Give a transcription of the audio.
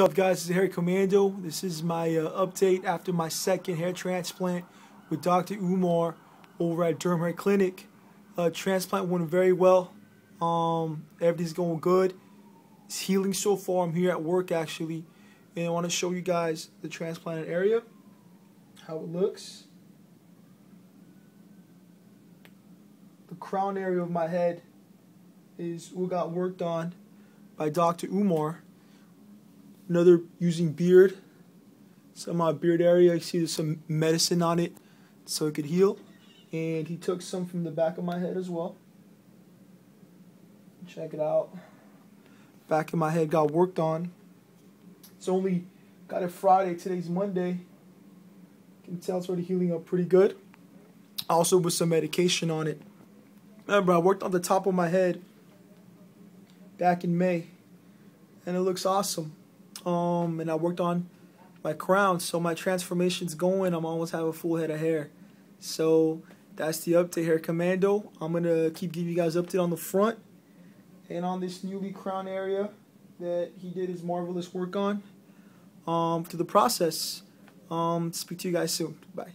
What's up, guys? This is Harry Commando. This is my update after my second hair transplant with Dr. Umar over at Derm Hair Clinic. Transplant went very well. Everything's going good. It's healing so far. I'm here at work actually, and I want to show you guys the transplanted area, how it looks. The crown area of my head is what got worked on by Dr. Umar. Another using beard, some beard area. You see there's some medicine on it so it could heal. And he took some from the back of my head as well. Check it out. Back of my head got worked on. It's only got it Friday, today's Monday. You can tell it's already healing up pretty good. Also with some medication on it. Remember, I worked on the top of my head back in May, and it looks awesome. And I worked on my crown, so my transformation's going. I'm almost have a full head of hair. So that's the update, Hair Commando. I'm gonna keep giving you guys update on the front and on this newly crown area that he did his marvelous work on. To the process. Speak to you guys soon. Bye.